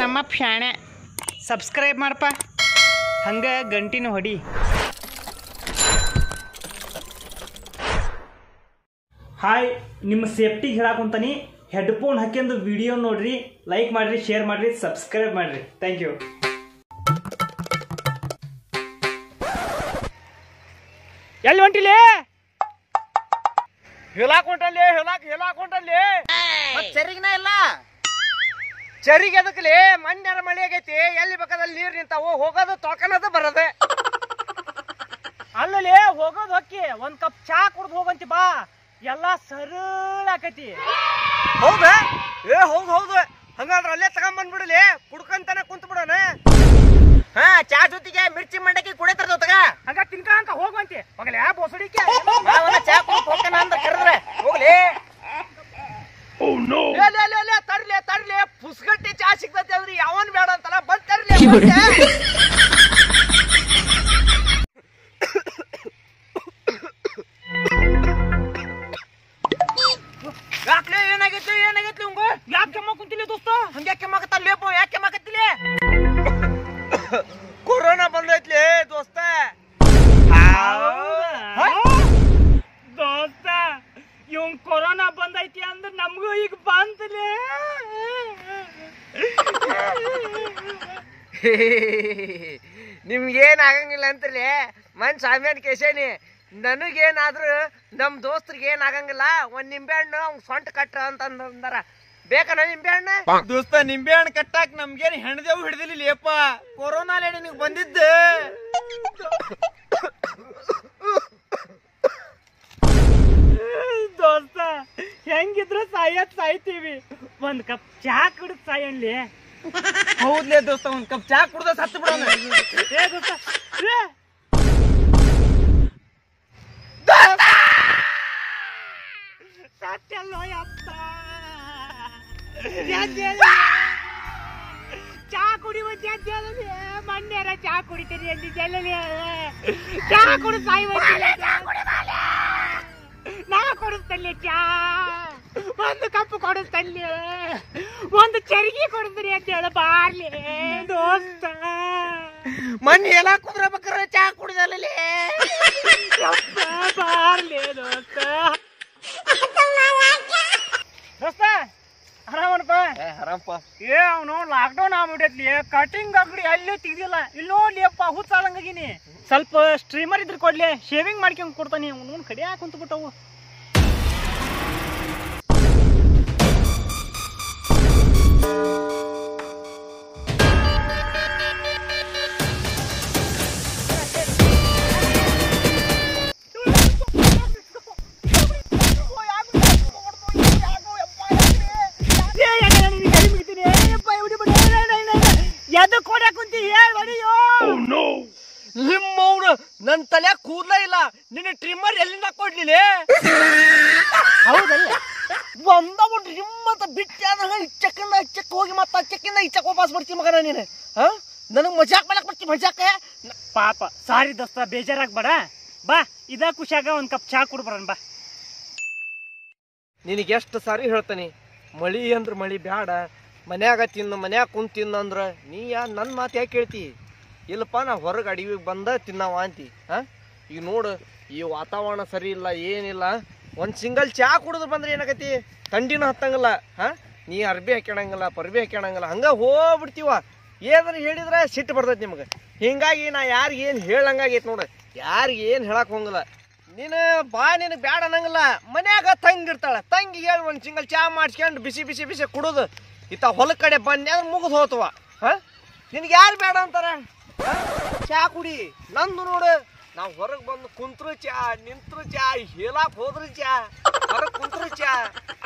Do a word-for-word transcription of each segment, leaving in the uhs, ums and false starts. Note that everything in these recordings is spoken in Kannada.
ನಮ್ಮ ಫ್ಯಾಣೆ ಸಬ್ಸ್ಕ್ರೈಬ್ ಮಾಡ್ಪ ಹಂಗ ಗಂಟಿನ ಹೊಡಿ ಹಾಯ್ ನಿಮ್ಮ ಸೇಫ್ಟಿ ಹೇಳಕೊಂತಾನಿ ಹೆಡ್ಫೋನ್ ಹಾಕೊಂಡು ವಿಡಿಯೋ ನೋಡ್ರಿ ಲೈಕ್ ಮಾಡ್ರಿ ಶೇರ್ ಮಾಡ್ರಿ ಸಬ್ಸ್ಕ್ರೈಬ್ ಮಾಡ್ರಿ ಥ್ಯಾಂಕ್ ಯು ಎಲ್ಲಿ ಹೊಂಟಿಲೇ हेलाकोंटले हेलाक हेलाकोंटले मत चरिगना ಇಲ್ಲ ಚರಿಗೆ ಅದಕಲೇ ಮಣ್ಣರ ಮಳೆ ಆಗೈತಿ ಎಲ್ಲಿ ಬಕದಲ್ಲಿ ನೀರು ನಿಂತಾವು ಹೋಗೋದು ತೋಕನದು ಬರದೆ ಅಲ್ಲಲೇ ಹೋಗೋದು ಹೊಕ್ಕಿ ಒಂದು ಕಪ್ ಚಾ ಕುಡ್ದು ಹೋಗಂತಿ ಬಾ ಎಲ್ಲಾ ಸರಳ ಆಗೈತಿ ಹೌದಾ ಏ ಹೌದು ಹೌದು ಹಾಗಾದ್ರೆ ಅಲ್ಲೇ ತಗೊಂಡು ಬಂದು ಬಿಡಲೇ ಕುಡ್ಕಂತನ ಕುಂತು ಬಿಡೋಣ ಹಾ ಚಾ ಜೊತೆಗೆ ಮಿರ್ಚಿ ಮಂಡಕ್ಕಿ ಕುಡಿತರ ಜೊತೆಗ ಹಾಗ ತಿನ್ಕಂತ ಹೋಗಂತಿ ಹೋಗಲೇ ಬೋಸಡಿಕೆ ಅವನ ಚಾ ಕುಡ್ದು ಹೋಗಕನ ಅಂತ ಕರೆದ್ರೆ ಹೋಗಲೇ ಓ ನೋ ಲೇ ಲೇ ಲೇ ಲೇ ತರಲೇ ತರಲೇ ಫುಸ್ಕಟ್ಟಿ ಚಾ ಸಿಕ್ತತೆ ಅಂದ್ರೆ ಯಾವನ್ ಬೇಡ ಅಂತಲ್ಲ ಬಂದ ತರಲೇ ಯಾಕಲೇ ಏನಾಗಿತ್ತು ಏನಾಗಿತ್ತು ಉಂಗ ಯಾಕೆ ಮಕ್ಕಂತಿಲ್ಲ ದೋಸ್ತ ಹಂಗೆ ಯಾಕೆ ಮಕ್ಕತ್ತ ಲೇಪೋ ಯಾಕೆ ಮಕ್ಕತ್ತಿಲ್ಲ कोरोना बंद ಐತ್ಲೇ ದೋಸ್ತ ದೋಸ್ತ ಇವನ್ कोरोना बंद ಐತಿ ಅಂದ್ರೆ ನಮಗೂ ಈಗ ಬಂತಲೇ ನಿಮಗೆ ಏನು ಆಗಂಗಿಲ್ಲ ಅಂತಲೇ ಮನ್ ಸಾಮಾನ್ಯ ಕೇಶನಿ ನನಗೆ ಏನಾದರೂ ನಮ್ಮ ದೋಸ್ತರಿಗೆ ಏನು ಆಗಂಗಿಲ್ಲ ಒಂದು ನಿಂಬೆಹಣ್ಣು ಅವನು ಸೊಂಟ ಕಟ್ಟ ಅಂತ ಅಂದಾರ बेकना निंबे हण्ण दोस्त निंबे हण्ण कट्टाक नमगे हेणदेव हिडिदिल्लेप्प कोरोना लेडी निग बंदिद्दे दोस्त हेंगिद्रू सायत सायतीवि ओंद कप चा कुडिद सायणले हौदले दोस्त ओंद कप चा कुडिद सत्त बिडोण ए दोस्त ए दोस्त सत्तलो यप्पा चा कुड़ी मण्डेर चा कुड़ीतरी चा कुड़ी साई ना कुड़े चा कप चरगी कोड़ी अंत बार्ले दोस्त मण एला कुद्र चा कुड़े बार्ले दोस्त लाकडौन आगे कटिंग अंगड़ी अल्ले तेदीप हुचांगी स्वल्प स्ट्रीमर को शेविंग कड़िया कुंतु नन तले कूदल इल्ल निन्न ट्रिमर एल्लिंदा कोडलिले हौदल्ल बंद बिट हिम्मत बिट्टादन चक्कन चक्क होगी मत चक्किन इचक वापस ಬರ್ತಿ ಮಗನ ನೀನು ಹ ನನಗೆ ಮಜಾಕ್ ಮಾಡಕ ಬರ್ತಿ ಮಜಾಕ ಪಾಪ ಸಾರಿ ದೋಸ್ತ ಬೇಜಾರಾಗಬೇಡ ಬಾ ಇದಾ ಖುಷಿಯಾಗ ಒಂದು ಕಪ್ ಚಾ ಕುಡಿ ಬರನ್ ಬಾ ನಿನಗೆ ಎಷ್ಟು ಸಾರಿ ಹೇಳ್ತೀನಿ ಮಳಿ ಅಂದ್ರ ಮಳಿ ಬ್ಯಾಡ ಮನ್ಯಾಗ ತಿನ್ನು ಮನ್ಯಾಗ ಕುಂತ ತಿನ್ನು ಅಂದ್ರ ನೀ ಯಾ ನನ್ನ ಮಾತು ಯಾಕೆ ಹೇಳ್ತಿ इल्लप ना ಹೊರಗೆ ಅಡಿಗೆ ಬಂದ ತಿನ್ನವಾ ಅಂತಿ ಹ ಈಗ ನೋಡು ಈ ವಾತಾವರಣ ಸರಿ ಇಲ್ಲ ಏನಿಲ್ಲ ಒಂದು ಸಿಂಗಲ್ ಚಾ ಕುಡಿದು ಬಂದ್ರೆ ಏನಾಗತಿ ತಂಡಿನ ಹತ್ತಂಗಿಲ್ಲ ಹ ನೀ ಅರ್ಬಿ ಹಾಕಣಂಗಿಲ್ಲ ಪರ್ಬಿ ಹಾಕಣಂಗಿಲ್ಲ ಹಂಗ ಹೋಗಿ ಬಿಡ್ತೀವಾ ಏನಾದರೂ ಹೇಳಿದ್ರೆ ಸಿಟ್ಟು ಬರ್ತೈತಿ ನಿಮಗೆ ಹಿಂಗಾಗಿ ನಾ ಯಾರಿಗೆ ಏನು ಹೇಳಂಗ ಆಗೈತಿ ನೋಡು ಯಾರಿಗೆ ಏನು ಹೇಳಕ ಹೋಗಂಗಿಲ್ಲ ನೀನು ಬಾ ನೀನು ಬ್ಯಾಡ ಅನ್ನಂಗಿಲ್ಲ ಮನ್ಯಾಗ ತಂಗಿ ಇರ್ತಾಳೆ ತಂಗಿ ಹೇಳಿ ಒಂದು ಸಿಂಗಲ್ ಚಾ ಮಾಡ್ಸ್ಕೊಂಡು ಬಿಸಿ ಬಿಸಿ ಬಿಸಿ ಕುಡಿದು ಇತ್ತ ಹೊಲ ಕಡೆ ಬಂದೆ ಅಂದ್ರೆ ಮುಗಿದು ಹೋತವಾ ಹ ನಿನಗೆ ಯಾರು ಬೇಡ ಅಂತಾರ चा कुड़ी नंदु नोडु ना ಹೊರಗೆ ಬಂದು ಕುಂತ್ರು ಚಾ ನಿಂತ್ರು ಚಾ ಹೇಳಕ್ಕೆ ಹೋದ್ರು ಚಾ ಹೊರಗೆ ಕುಂತ್ರು ಚಾ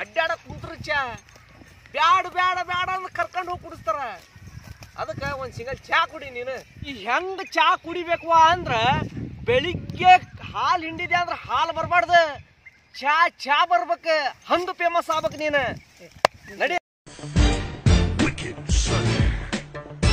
ಅಡ್ಡಾಡ ಕುಂತ್ರು ಚಾ ಬ್ಯಾಡ ಬ್ಯಾಡ ಬ್ಯಾಡ ಅಂತ ಕರ್ಕೊಂಡು ಹೋಗಿ ಕುಡಿಸ್ತಾರ ಅದಕ್ಕೆ ಒಂದು ಸಿಂಗಲ್ ಚಾ ಕುಡಿ ನೀನು ಈ ಹೆಂಗ್ ಚಾ ಕುಡಿಬೇಕು ಅಂದ್ರ ಬೆಳಿಗ್ಗೆ ಹಾಲು ಹಿಂಡಿದೆ ಅಂದ್ರೆ ಹಾಲು ಬರಬಾರದು ಚಾ ಚಾ ಬರಬೇಕು ಹಂದು ಫೇಮಸ್ ಆಗಬೇಕು ನೀನು ನಡಿ